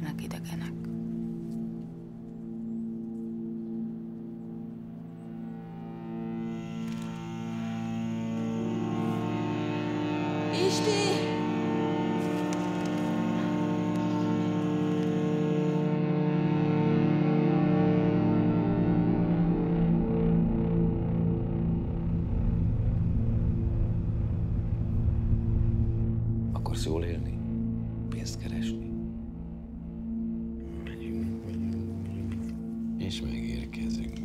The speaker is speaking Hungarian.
nincsenek idegenek. Isti! Akarsz jól élni? Pénzt keresni? Megyünk. És megérkezünk.